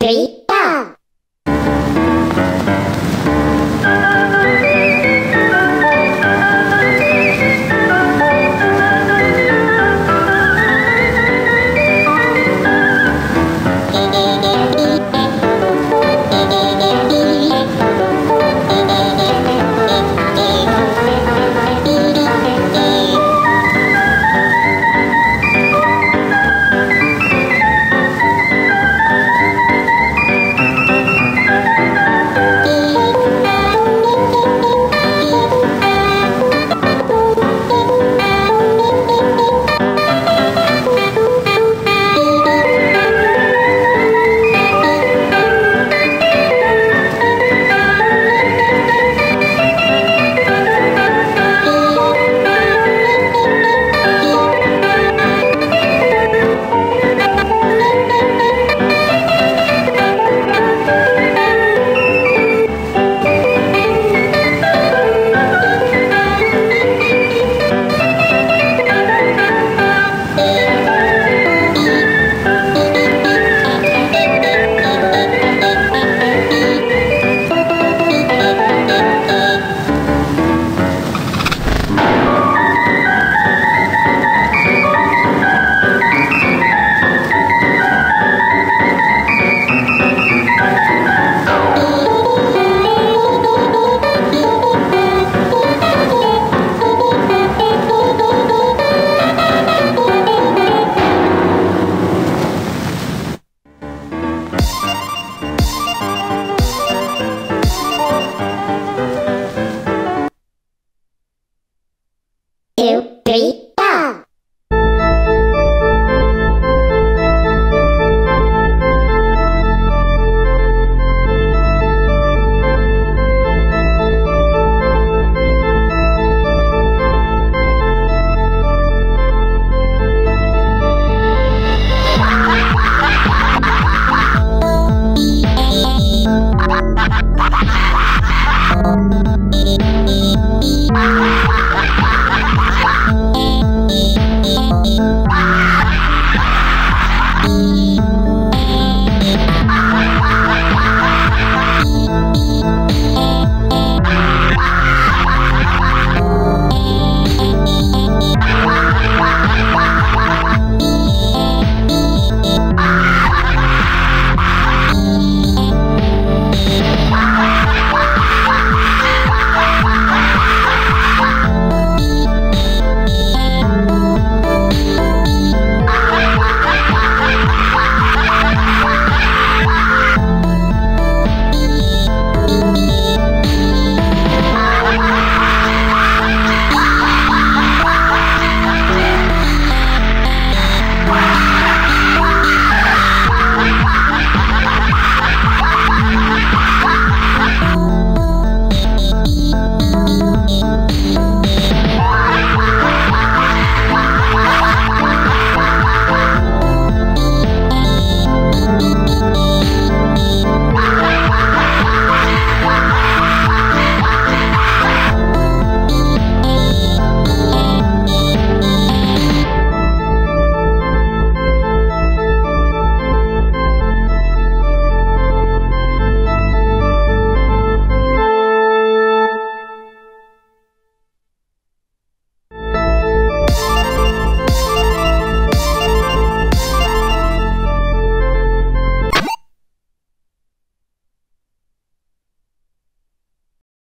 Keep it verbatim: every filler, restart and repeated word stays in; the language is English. Three.